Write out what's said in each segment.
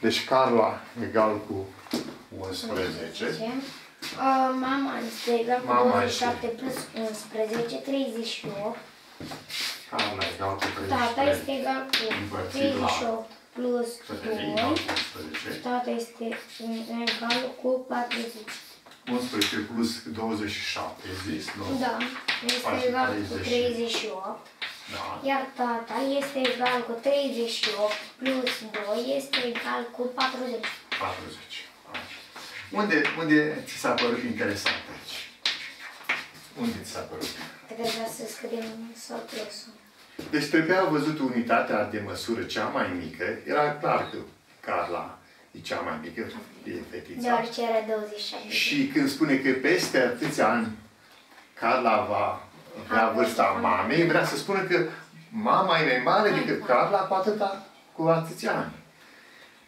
Deci Carla egal cu 11. Mama este egal cu 27 plus 11, 38. Carla egal cu 38. Tata este egal cu 38 plus 2. Tata este egal cu 40. 11 plus 27, există, nu? Da, este egal cu 38. Da. Iar tata este egal cu 38 plus 2 este egal cu 40. 40. Unde ți s-a părut interesant aici? Unde ți s-a părut? Trebuia să scriem sau plusul. Deci trebuia văzut unitatea de măsură cea mai mică. Era clar că Carla e cea mai mică, e fetița. Deoarece era 27. Și când spune că peste atâția ani Carla va la vârsta mamei, vrea să spună că mama e mai mare decât Carla cu atâția ani.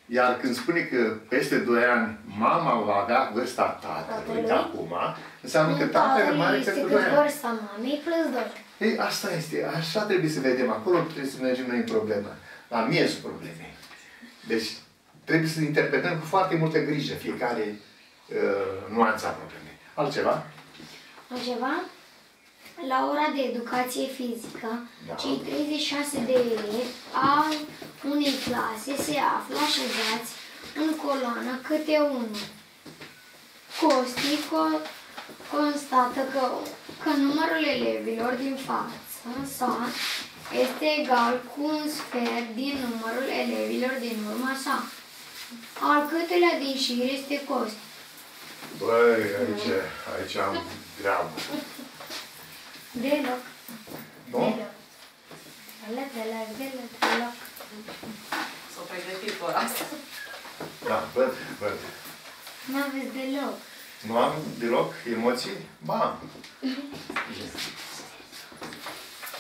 Iar când spune că peste 2 ani mama va avea vârsta tatălui de acum, înseamnă că tatăl e mare decât 2 ani. Vârsta mamei plus 2. Ei, asta este. Așa trebuie să vedem. Acolo trebuie să mergem noi în problemă. La miezul problemei. Deci trebuie să interpretăm cu foarte multă grijă fiecare nuanța problemei. Altceva? Altceva? La ora de educație fizică, cei 36 de elevi ai unei clase se află așezați în coloană câte unul. Costi constată că numărul elevilor din față sa este egal cu un sfert din numărul elevilor din urma sa. Al câtelea din șir este Costi? Băi, aici am greabă. Deloc. Nu? Deloc. Deloc. S-o pregătit ora asta. Da, văd. Nu aveți deloc. Nu am deloc emoții? Ba!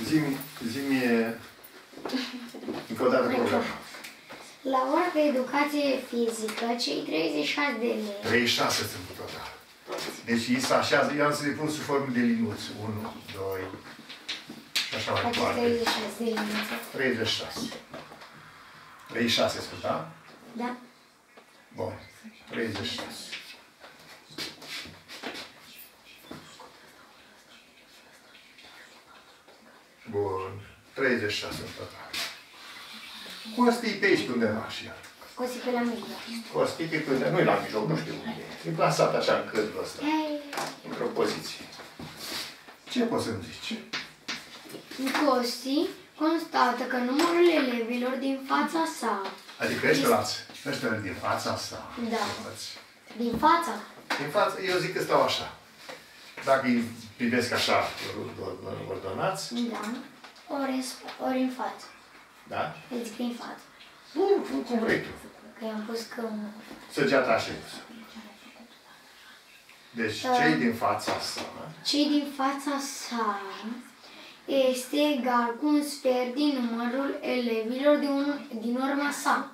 Zi-mi încă o dată problema. La ora de educație fizică, cei 36 de lei... 36 sunt cu total. Deci ei se așează, eu am să le pun sub formă de linuți. 1, 2, și așa mai departe. 36. 36, spune, da? Da. Bun. 36. Bun. 36 în total. Costi-i pe aici undeva și iar. Costi pe la mijloc. Costi pe undeva, nu-i la mijloc, nu știu unde. E plasat așa în cândul ăsta, într-o poziție. Ce poți să-mi zici? Costi constată că numărul elevilor din fața sa... Adică ăștia din fața sa. Da. Din fața? Din fața, eu zic că stau așa. Dacă îi privesc așa, ordonați... Da. Ori în față. Da? Îi zic în față. Nu, cum vrei tu. Că i-am pus că... Săgeata așa. Deci cei din fața sa... Cei din fața sa este egal cu un sfert din numărul elevilor din urma sa.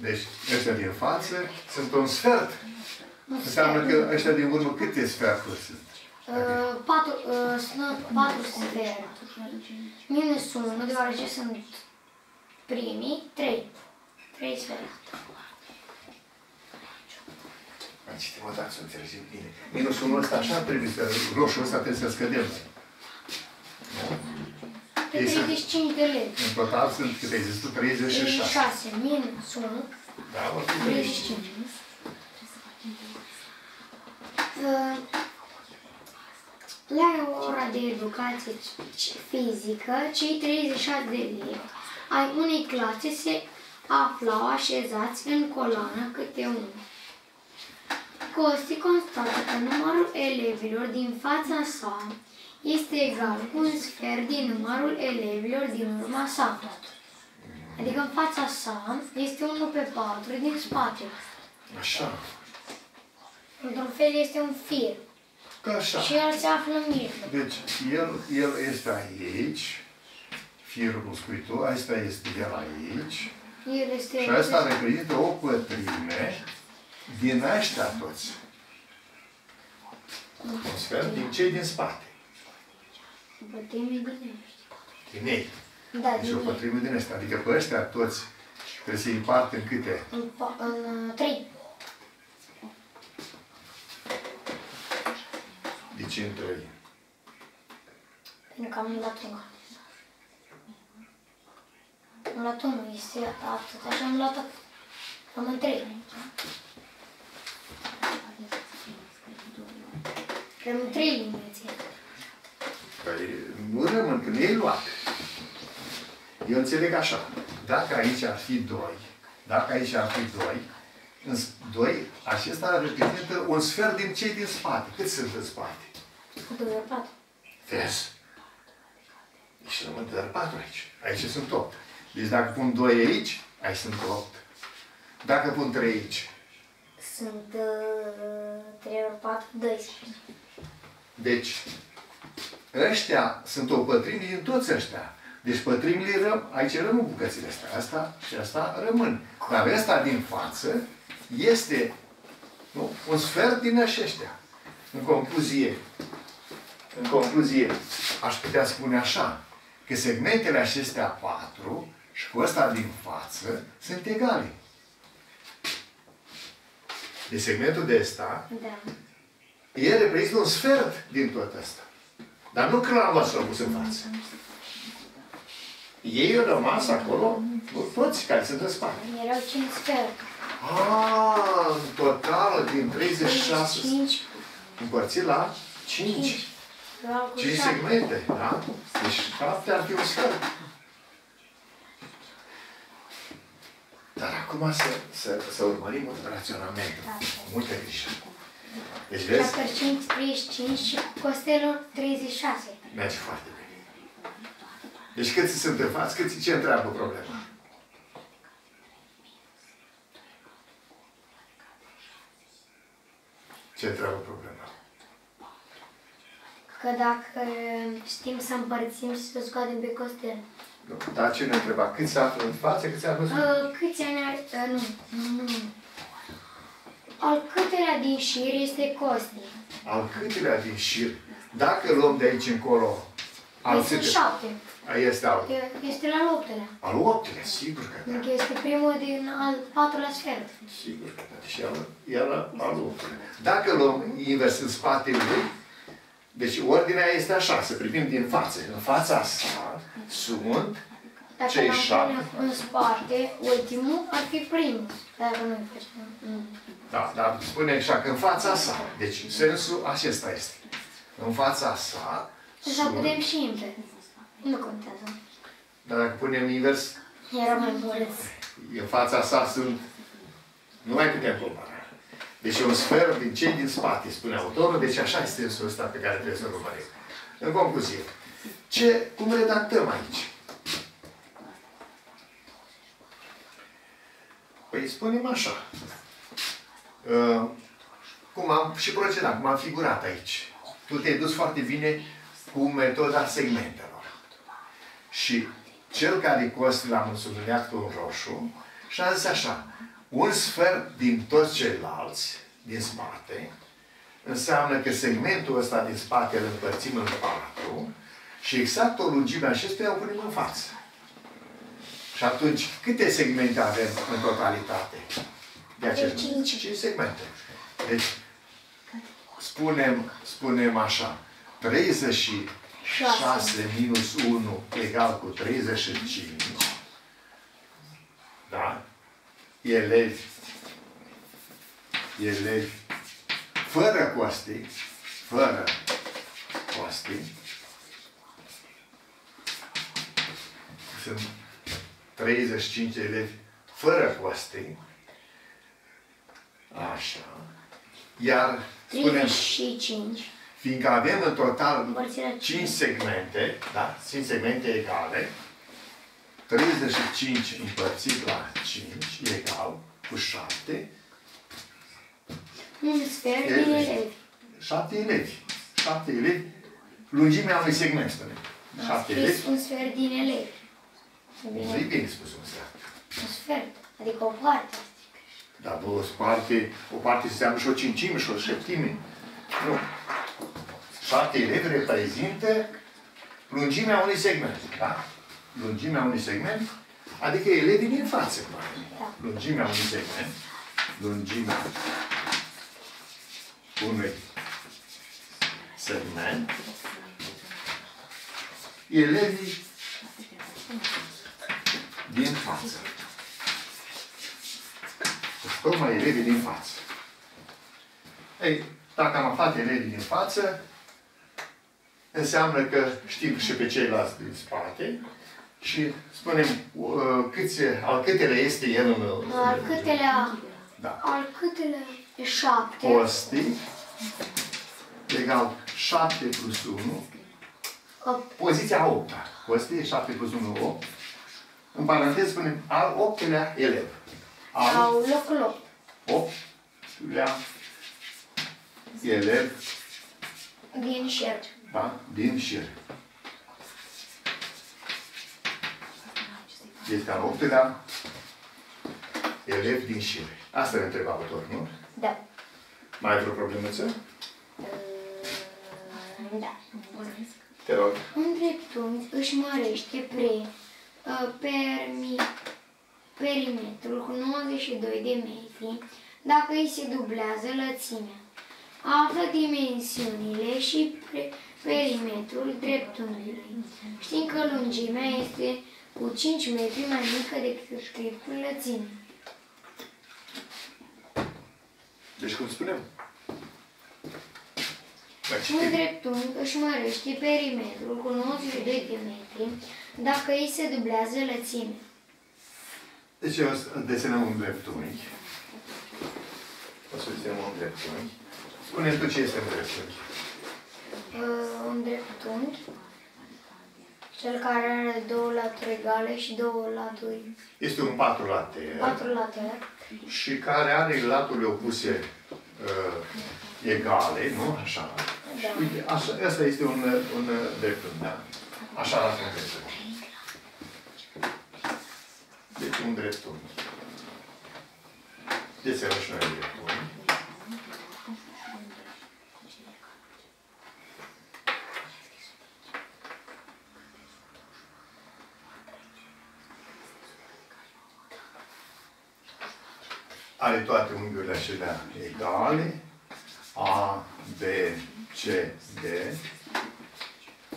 Deci ăștia din față sunt un sfert. Înseamnă că ăștia din urmă câte sferturi sunt? 4 sferturi. Minus 1, deoarece sunt primii 3. 3 sferturi. Aici te mă dați să înțelegem bine. Minusul ăsta așa trebuie să... Roșul ăsta trebuie să-l scădem. Pe 35 de lei. În total sunt câte ai zis tu? 36. 36 minus 1. Da, vor fi 35. La ora de educație fizică, cei 36 de lei ai unei clase se aflau așezați în coloană câte unul. Costi constată că numărul elevilor din fața sa este egal cu un sfert din numărul elevilor din urma sa. Adică în fața sa este 1 pe 4 din spate. Așa. Într-un fel este un fir. Așa. Și el se află în mijloc. Deci el este aici, firul spui tu, asta este el aici. El este și asta reprezintă o pătrime. Din ăștia toți. Un sfert din cei din spate. O pătrime din ăștia. Din ei. Da, deci o pătrime din ăștia. Adică pe ăștia toți Trebuie să-i împart în câte? În 3. De ce în 3? Pentru că am luat unul. Am luat unul, este atât, așa am luat atât. Am în 3. Am în 3 liniuțe. Păi nu rămân, că nu e luat. Eu înțeleg așa. Dacă aici ar fi 2, dacă aici ar fi 2, acesta reprezintă un sfert din cei din spate. Cât sunt în spate? 2 ori 4. Vezi? Deci rămân 2 ori 4 aici. Aici sunt 8. Deci dacă pun 2 aici, aici sunt 8. Dacă pun 3 aici? Sunt 3 ori 4, 12. Deci, ăștia sunt o pătrime din toți ăștia. Deci pătrimile rămân, aici rămân bucățile astea, asta și asta rămân. Dar ăsta din față este, nu, un sfert din aceștia. În concluzie, aș putea spune așa, că segmentele acestea 4 și cu ăsta din față sunt egale. De segmentul de ăsta, da, el reprezintă un sfert din tot ăsta. Dar nu cramă s-a pus în față. Ei au rămas acolo, toți care sunt în spate. Erau 5 sferturi. Aaa, în total, din 36, împărțit la 5. 5 segmente, da? Deci 7 ar fi un sfert. Dar acum să urmărim raționamentul. Cu multă grijă. Deci vezi? 5, 35 și costelul 36. Merge foarte bine. Deci câți sunt în față, câți ce întreabă problema? Ce întreabă problema? Că dacă știm să împărțim și să scoatem pe costel. Dar cine întreba? Câți se află în față, câți se află în spate? Câți ani ar... Nu. Al câtelea din șir este costel. Al câtelea din șir? Dacă luăm de aici încolo... Păi sunt 7. Este al... Este la al 8-lea. Al 8-lea, sigur că da. Deci este primul din al 4-lea sfert. Sigur că da. Și iar al 8-lea. Dacă luăm invers în spatele lui, deci ordinea este așa, să privim din față. În fața sa sunt cei 7. Dacă în spate, ultimul ar fi primul. Dacă nu e primul. Da, dar spune așa că în fața sa. Deci sensul acesta este. În fața sa... Și așa putem și invers. Nu contează. Dar dacă punem invers... Era mai mulți. În fața sa sunt... Nu mai putem compara. Deci e un sfert din cei din spate, spune autorul. Deci așa este sensul ăsta pe care trebuie să-l urmărim. În concluzie, cum redactăm aici? Păi spunem așa. Cum am și procedat, cum am figurat aici. Tu te-ai dus foarte bine cu metoda segmentelor. Și cel care costă l-am însubliniat cu un roșu și a zis așa, un sfert din toți ceilalți din spate înseamnă că segmentul ăsta din spate îl împărțim în 4 și exact o lungime acestuia o punem în față. Și atunci, câte segmente avem în totalitate? De acești 5 segmente. Deci, spunem așa, 36 minus 1 egal cu 35. Da? Elevi fără costii, sunt 35 elevi fără costii. Așa. Iar spunem 35. Fiindcă avem în total 5 segmente, da? 5 segmente egale, 35 împărțit la 5 egal cu 7. Un sfert de elevi. 7 elevi. Lungimea unui segment, spune. 7 elevi. Un sfert din elevi. Nu e bine spus un sfert. Un sfert, adică o parte. Dar o parte înseamnă și o cincime și o șeptime. Nu. 7 elevi reprezintă lungimea unui segment, da? Lungimea unui segment Adică elevii din față, da. Lungimea unui segment, lungimea unui segment, elevii din față. Tocmai elevii din față. Ei, dacă am aflat elevii din față, înseamnă că știm și pe ceilalți din spate și spunem al câtele este el în... Al câtelea... Da. Al câtelea e 7. Costi egal 7 plus 1. 8. Poziția 8. Costi e 7 plus 1, 8. În paranteză spunem al 8-lea elev. Al locul 8. 8-lea elev. Din șer. Da? Din șir. Este al 8-lea elev din șir. Asta ne întreba autor, nu? Da. Mai ai vreo problemăță? Da. Te rog. Un dreptunghi își mărește perimetrul cu 92 de metri dacă îi se dublează lățimea. Află dimensiunile și perimetrul dreptunghiului. Știm că lungimea este cu 5 metri mai mică decât dreptul lățimii. Deci cum spunem? Un dreptunghi își mărește perimetrul cu 92 de metri dacă îi se dublează lățimea. Deci eu desenăm un dreptunghi. O să desenăm un dreptunghi. Spune-mi tu ce este un dreptunghi. Un dreptunghi, cel care are două laturi egale și două laturi... Este un patrulater. Patrulater. Și care are laturile opuse egale, nu? Așa. Da. Uite, așa, asta este un dreptunghi, da? Așa arată un dreptunghi. Deci un dreptunghi. Desenăm și noi un dreptunghi. Are toate unghiurile acelea egale. A, B, C, D.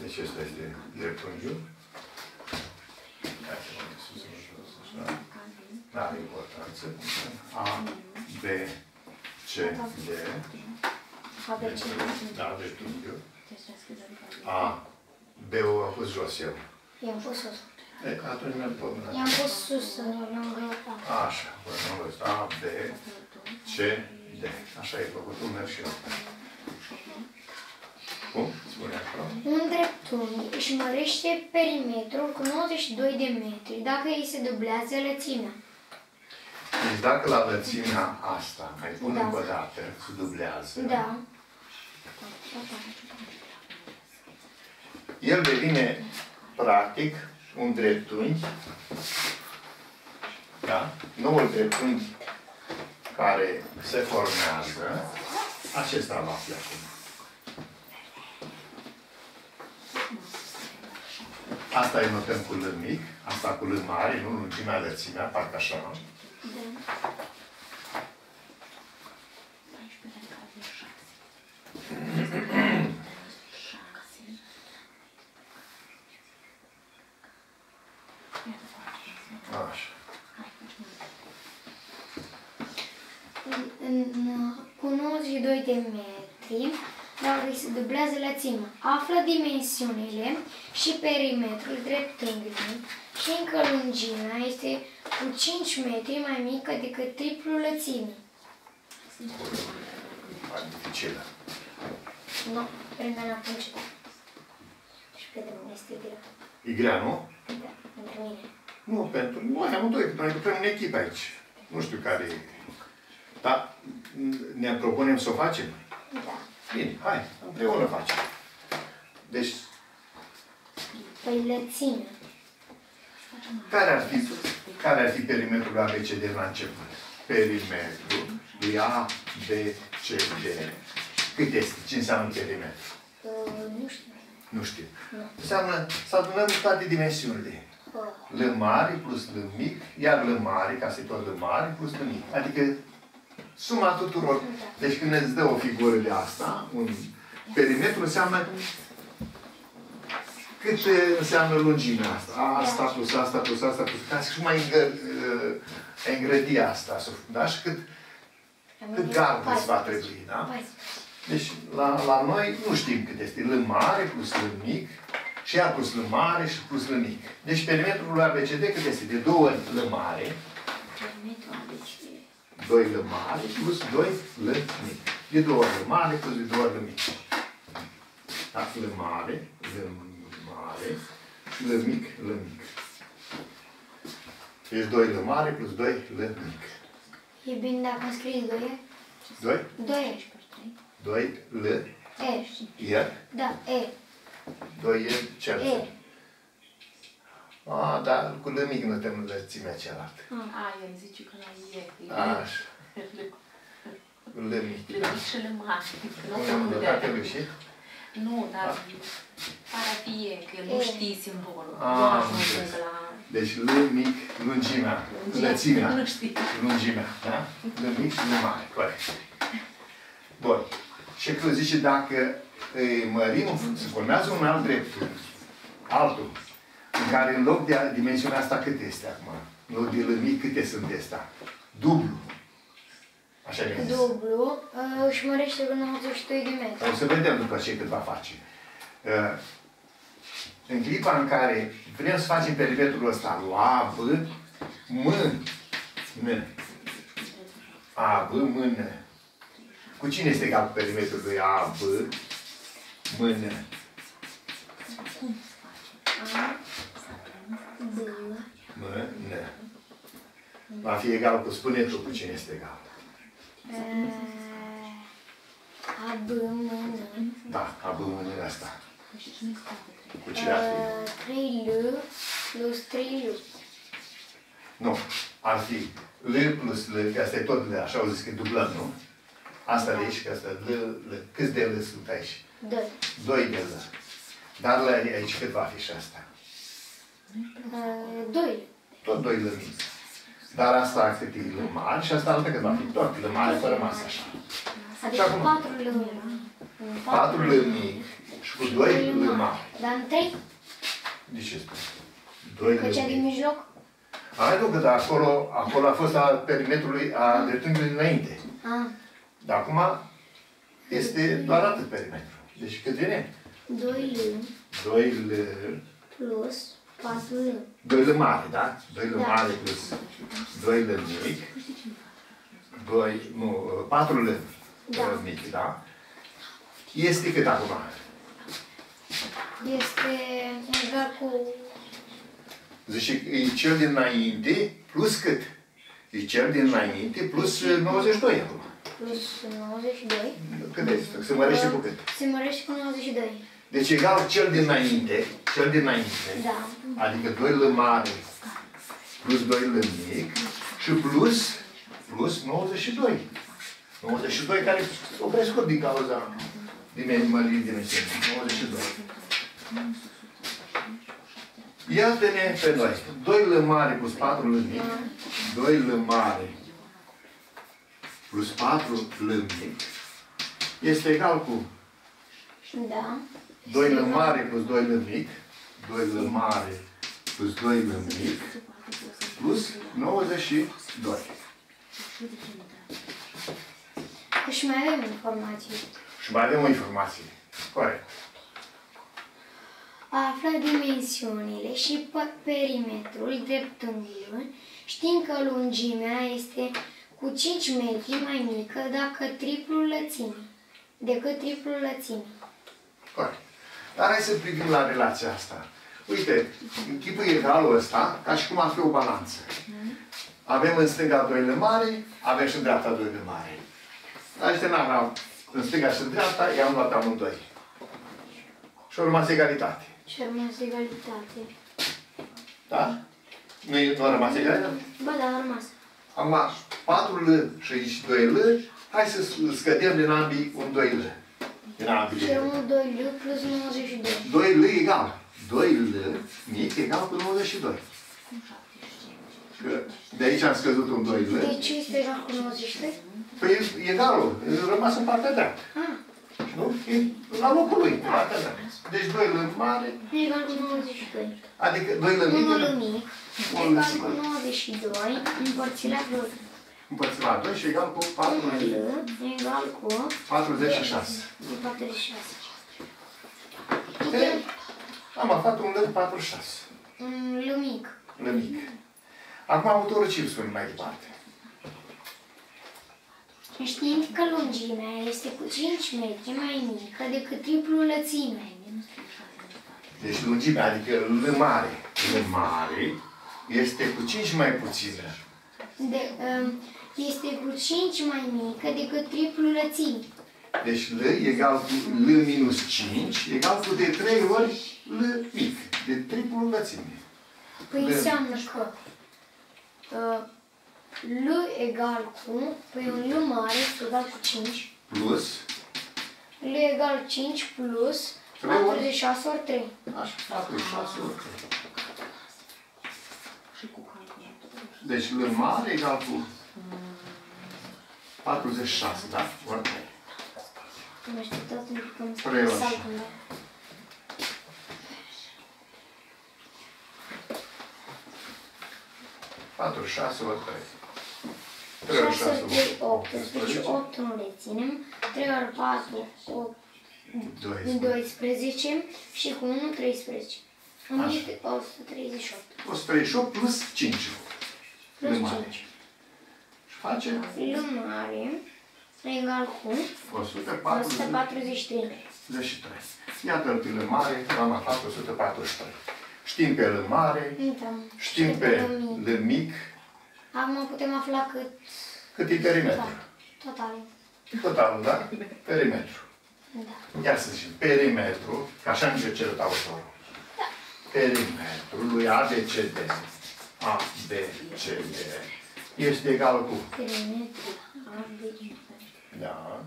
Deci ăsta este dreptunghiul. N-are importanță. A, B, C, D. Da, dreptunghiul. A, B-ul a pus jos eu. I-am pus jos. Atunci mi-am pus. I-am pus sus, lângă A. Așa, am văzut. A, B, C, D. Așa e făcut, un merg și eu. Cum? Spune acolo. Un dreptunghi își mărește perimetrul cu 92 de metri dacă îi se dublează lățimea. Deci dacă la lățimea asta mai pun încă o dată, se dublează. Da. El devine, practic, un dreptunghi, da? Noul dreptunghi care se formează, acesta va fi acum. Asta îi notăm cu L mic, asta cu L mare, nu lungimea, lățimea, parcă așa, nu? Cu 92 de metri, dacă îi se dublează lățimea. Află dimensiunile și perimetrul dreptunghiului. Și încă lungimea este cu 5 metri mai mică decât triplul lățimii. Mai dificilă. Nu, prindem atunci. Și pe mine este grea. E grea, nu? Da, pentru mine. Nu, pentru noi am doi, noi lucrăm în echipă aici. Nu știu care e. Dar ne propunem să o facem? Da. Bine, hai, împreună facem. Deci... Păi lățime. Care ar fi perimetrul ABCD la început? Perimetrul ABCD. Cât este? Ce înseamnă perimetru? Nu știu. Nu știu. Înseamnă să adunăm toate dimensiunile. L mare plus L mic, iar L mare, ca să-i tot L mare plus L mic. Adică suma tuturor. Deci când îți dă o figură de asta, un perimetru înseamnă cât înseamnă lungimea asta. Asta plus asta plus asta plus asta. Și mai îngrădi asta. Da? Și cât gard îți va trebui. Da? Deci la noi nu știm cât este. L mare plus L mic. Și iar plus L mare și plus L mic. Deci perimetrul ABCD cât este? De 2 L mare. 2 L mare plus 2 L mic. De 2 L mare plus de 2 L mic. Da? L mare, L mare, L mic, L mic. Deci 2 L mare plus 2 L mic. E bine dacă scrieți 2 E? 2? 2 E și 2 L E? Da, E. 2 E, ce-ar fi? A, dar cu L mic nu te înlățimea cealaltă. A, eu îmi zice că la E. Așa. L mic, da. L mic și L mare. Nu te înlătate lui și? Nu, dar pare a fi E, că el nu știe simbolul. A, nu știu. Deci L mic, lungimea, înlățimea, lungimea, da? L mic și L mare, corect. Bun. Și tu zici dacă îi mărim, se formează un alt dreptunghi. Altul. În care în loc de dimensiunea asta cât este acum? În loc de L mic câte sunt astea? Dublu. Așa ne-am zis. Dublu își mărește la 92 de metri. O să vedem după ce cât va face. În clipa în care vrem să facem perimetrul ăsta la B, mână. A, B, mână. Cu cine este egal cu perimetrul lui A, B, mână? Cum se face? Mână. Va fi egal cu, spune tu, cu cine este egal? A, B, mână. Da, A, B, mână asta. Cu cine ar fi? 3 L plus 3 L. Nu, ar fi L plus L, că asta e tot L, așa au zis că dublăm, nu? Asta de aici, că asta, L. Câți de L sunt aici? 2. 2 de L. Dar la aici cât va fi și asta? 2. Tot 2 L mic. Dar asta cât e L mare și asta altă cât va fi? Tot L mare, fără masă așa. Adică 4 L mic. 4 L mic și cu 2 L mare. Dar în 3? De ce spune? 2 L mic. Că cea din mijloc? Hai nu, că acolo a fost a perimetrului, a dreptunghiului înainte. Dar acum este doar atât perimetru. Deci cât vine? 2 L plus 4 L. 2 L mare, da? 2 L mare plus 2 L mic. 4 L mic, da? Este cât acum? Este egal cu... Zice că e cel dinainte plus cât? E cel dinainte plus 92 acum. Plus 92. Cât este? Se mărește cu cât? Se mărește cu 92. Deci egal cel dinainte. Cel dinainte. Da. Adică 2 L mare plus 2 L mic și plus 92. 92 care o prescurt din cauza mării dimensiunii. 92. Iată-ne pe noi. 2 L mare plus 4 L mic. 2 L mare plus 4 L mic este egal cu 2 L mare plus 2 L mic, 2 L mare plus 2 L mic plus 92. Și mai avem informații. Și mai avem o informație. Corect. A aflat dimensiunile și perimetrul dreptunghiului, știind că lungimea este cu 5 metri mai mică dacă triplul lățimii, decât triplul lățimii. Corect. Dar hai să privim la relația asta. Uite, în tipul egalul ăsta, ca și cum ar fi o balanță. Avem în stânga 2 L mare, avem și în dreapta 2 L mare. Dar în stânga și în dreapta, i-am luat amândoi. Și a rămas egalitate. Și a rămas egalitate. Da? Nu a rămas egalitate? Bă, da, a rămas. Acum, 4L și 2L, hai să scădem din ambii un 2L. Din ambii. Și un 2L plus 92. 2L egal. 2L mic egal cu 92. De aici am scăzut un 2 lei. De ce este la 93? Păi e egalul. Rămas în partea dreaptă. Ah. Nu? E la locul lui. Partea dreaptă. Deci 2 lei mare. E egal cu 92. Adică 2 lei mic. 1 lei mic. Egal cu 92. Împărțit la 2. Împărțit la 2 și egal cu 4 lei. Egal cu 46. 46. E, am aflat un lei 46. Un lei mic. Lei mic. Acum autorul ce spune mai departe? Știind că lungimea este cu 5 metri mai mică decât triplul lățimei. Deci lungimea, adică L mare este cu 5 mai puțină. Este cu 5 mai mică decât triplul lățimii. Deci L egal cu L minus 5 egal cu de 3 ori L mic. De triplul lățimii. Păi înseamnă că L egal cu, păi un L mare egal cu 5. Plus. L egal 5 plus 46 ori 3. Așa, 46 ori 3. Deci L mare egal cu 46, da? Ori 3. Mă așteptat pentru că îmi spune salcul. Patru, șase, ori trei. 6 ori 3, 8. Deci 8 nu le ținem. 3 ori 4, 8, 12 și cu 1, 13. 138. 138 plus 5. Plus 5. Și face? L mare egal cu 143. Iată-l pe L mare, am aflat 143. Știm pe L mare, da. Știm pe L mic. Acum putem afla cât... Cât e perimetru. Totalul. Totalul, da? Perimetru. Da. Ia să zicem, perimetru, că așa nu e cerut autorul. Da. Perimetrul lui ABCD, ABCD, este egal cu... Perimetru, ABCD. Da.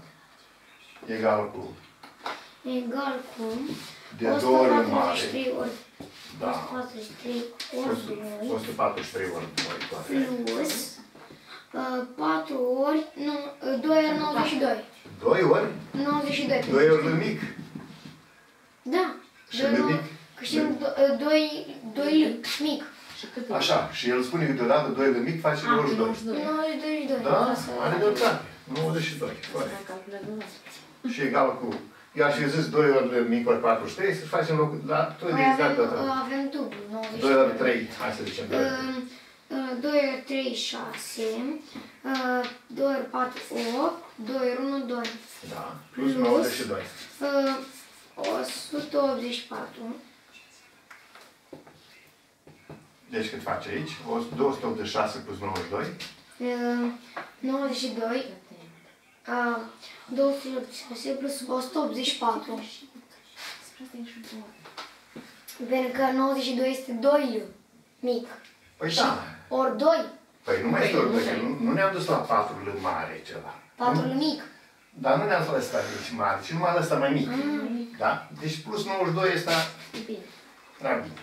Egal cu... Egal cu... De 2 ori mare. Da. 143 ori 2. Plus 4 ori, nu, 2 ori 92. 2 ori? 92. 2 ori mic? Da. Și mic? Că știm 2 mic. Așa. Și el spune câteodată 2 de mic face 92. 92. Da? Are dreptate. 92. Și egal cu... Eu aș fi zis 2 ori mic ori 43, să facem locul la tot de exact data. Avem dublu, 92. 2 ori 3, hai să zicem. 2 ori 3, 6, 2 ori 4, 8, 2 ori 1, 2. Da, plus 92. 184. Deci cât face aici? 286 plus 92? 92. 286 plus 184. Pentru că 92 este 2 mic. Păi da. Ori 2. Păi nu mai este ori 2, nu ne-am dus la 4 L mare ceva. 4 L mic. Dar nu ne-am dus la ăsta nici mare, ci numai ăsta mai mic. Da? Deci plus 92 este la bine.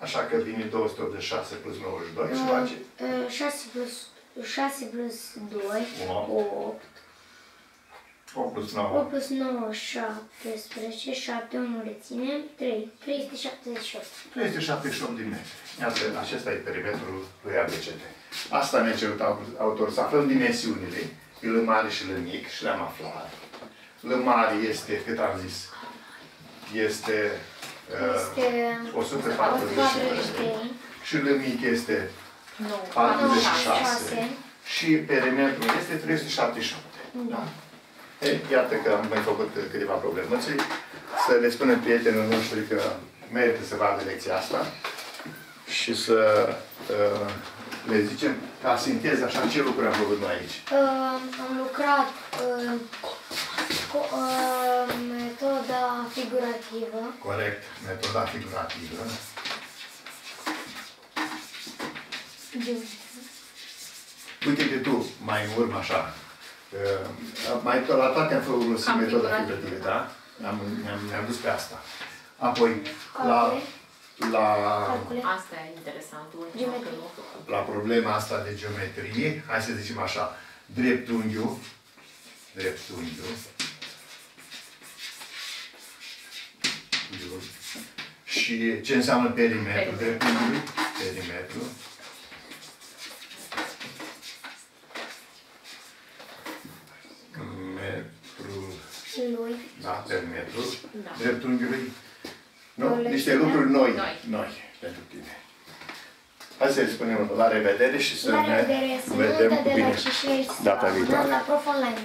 Așa că vine 286 plus 92 și face? 6 plus 2, 8. 8 plus 9. 8 plus 9, 17. 7, 1 le ținem. 3. 378. 378 din metri. Iată, acesta e perimetrul lui ABCD. Asta ne-a cerut autorul. Să aflăm dimensiunile. L mare și L mic și le-am aflat. L mare este, cât am zis, este... Este 143 și L mic este 46 și perimetrul este 377. Da? Ei, iată că am mai făcut câteva problemății. Să le spunem prietenilor noștri că merită să vadă lecția asta și să le zicem ca sinteză așa ce lucruri am făcut noi aici. Am lucrat cu metoda figurativă. Corect, metoda figurativă. Uite-te tu, mai în urmă, așa. La toate am folosit metoda figurativă, da? Ne-am dus pe asta. Apoi, asta e interesantul. La problema asta de geometrie, hai să zicem așa, dreptunghiul, și ce înseamnă perimetru? Dreptunghiul, perimetru. Da, perimetru. Da. Dreptunghiului. Nu? Niște lucruri noi. Noi. Pentru tine. Hai să-i spunem la revedere și să ne vedem cu bine. Data viitoare.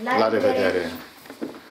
La revedere.